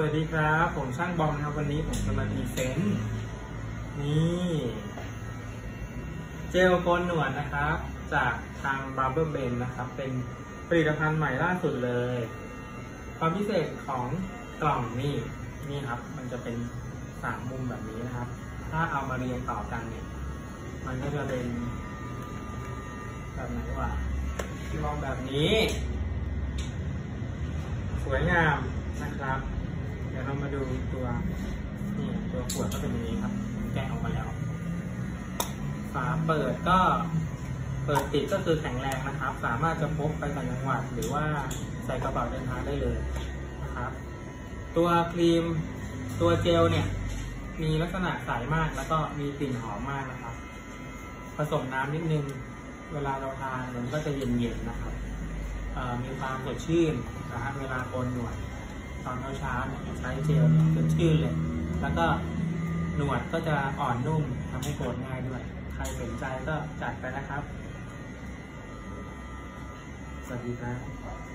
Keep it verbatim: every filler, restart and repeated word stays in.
สวัสดีครับผมช่างบอมนะครับวันนี้ผมจะมาพรีเซนต์นี่เจลโกนหนวดนะครับจากทาง Barber Ben นะครับเป็นผลิตภัณฑ์ใหม่ล่าสุดเลยความพิเศษของกล่องนี่นี่ครับมันจะเป็นสามมุมแบบนี้นะครับถ้าเอามาเรียงต่อกันเนี่ยมันก็จะเป็นแบบไหนวะที่มองแบบนี้สวยงามนะครับเดี๋ยวเรามาดูตัวนี่ตัวขวดก็เป็นอย่างนี้ครับแกะออกมาแล้วฝาเปิดก็เปิดติดก็คือแข็งแรงนะครับสามารถจะพกไปต่างจังหวัดหรือว่าใส่กระเป๋าเดินทางได้เลยนะครับตัวครีมตัวเจลเนี่ยมีลักษณะใสมากแล้วก็มีกลิ่นหอมมากนะครับผสมน้ำนิดนึงเวลาเราทานมันก็จะเย็นๆนะครับมีความสดชื่นนะครับเวลาโกนหนวดตอนเช้าๆเนี่ยใช้เจลสดชื่นเลยแล้วก็หนวดก็จะอ่อนนุ่มทำให้โกนง่ายด้วยใครสนใจก็จัดไปนะครับสวัสดีครับ